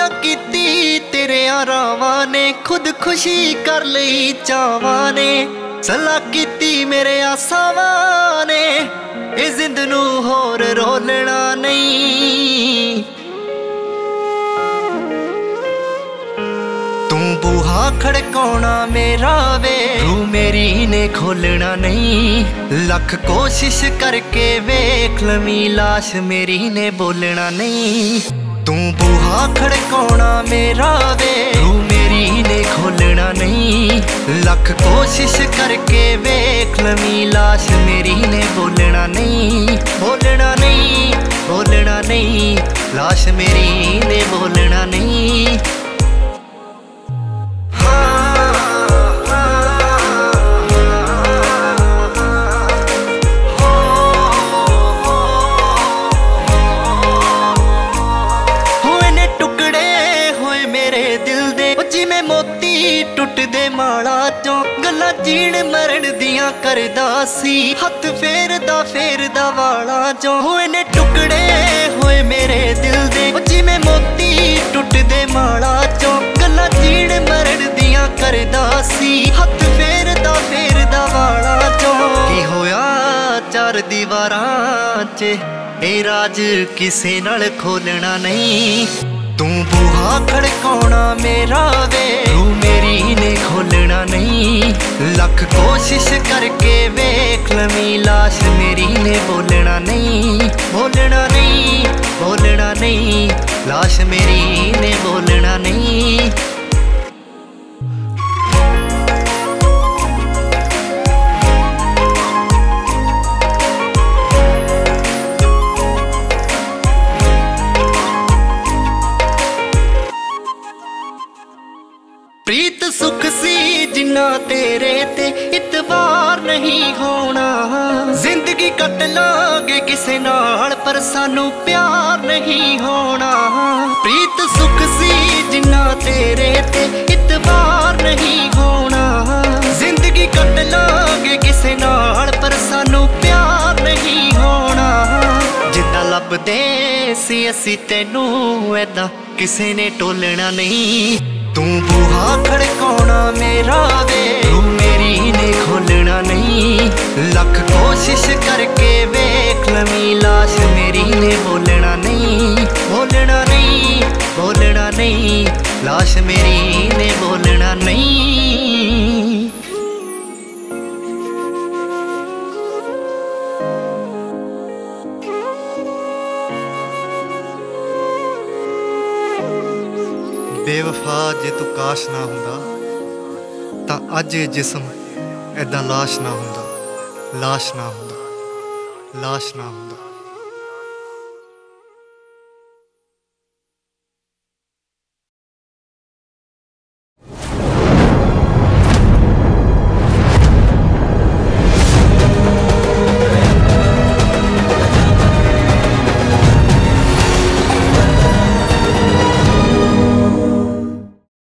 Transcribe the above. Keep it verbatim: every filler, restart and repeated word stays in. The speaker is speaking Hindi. जो कीती तेरे आरावा ने, खुद खुशी कर ली चावा ने, सलाह कीती मेरे आसावा ने, इस जिंद नू होर रोलना नहीं। तू बूहा खड़काना मेरा वे, रू मेरी ने खोलना नहीं। लख कोशिश करके वेख लवी, लाश मेरी ने बोलना नहीं। तू बूहा खड़काना मेरा वे, रू मेरी ने खोलना नहीं। लख कोशिश करके वेख लवी, लाश मेरी ने बोलना नहीं। बोलना नहीं, बोलना नहीं, लाश मेरी ने बोलना नहीं। जिमें मोती टुटदे माला चो, गल्ला जीण मरण दिया करदा सी, हथ फेरदा फेरदा वाला चो। होए ने टुकड़े होए मेरे दिल दे, जिमें मोती टुटदे माला चो, गल्ला जीण मरण दिया करदा सी, हथ फेरदा फेरदा वाला चो। की होया चार दीवारां च, ए राज किसे नाल खोलना नहीं। तू बूहा खड़काना मेरा वे, रू मेरी ने खोलना नहीं। लख कोशिश करके वेख लवी, लाश मेरी ने बोलना नहीं। बोलना नहीं, बोलना नहीं, लाश मेरी ने बोलना नहीं। प्रीत सुख सी जिन्ना तेरे ते, इतवार नहीं होना। जिंदगी कट लांगे किसे नाल, पर सानू प्यार नहीं होना। प्रीत सुख सी जिन्ना तेरे ते, इतवार नहीं होना। जिंदगी कट लांगे किसे नाल, पर सानू प्यार नहीं होना। जिदा लभदे सी असी तेनू ऐदा, किसे ने टोलना नहीं। तू बूहा खड़काना मेरा वे, रू मेरी ने खोलना नहीं। लख कोशिश करके वेख लवी, लाश मेरी ने बोलना नहीं। बोलना नहीं, बोलना नहीं, लाश मेरी ने बोलना नहीं। बेवफा जे तू काश ना हुंदा, तां अज ये जिस्म ऐदा लाश ना हुंदा। लाश ना हुंदा, लाश ना हुंदा।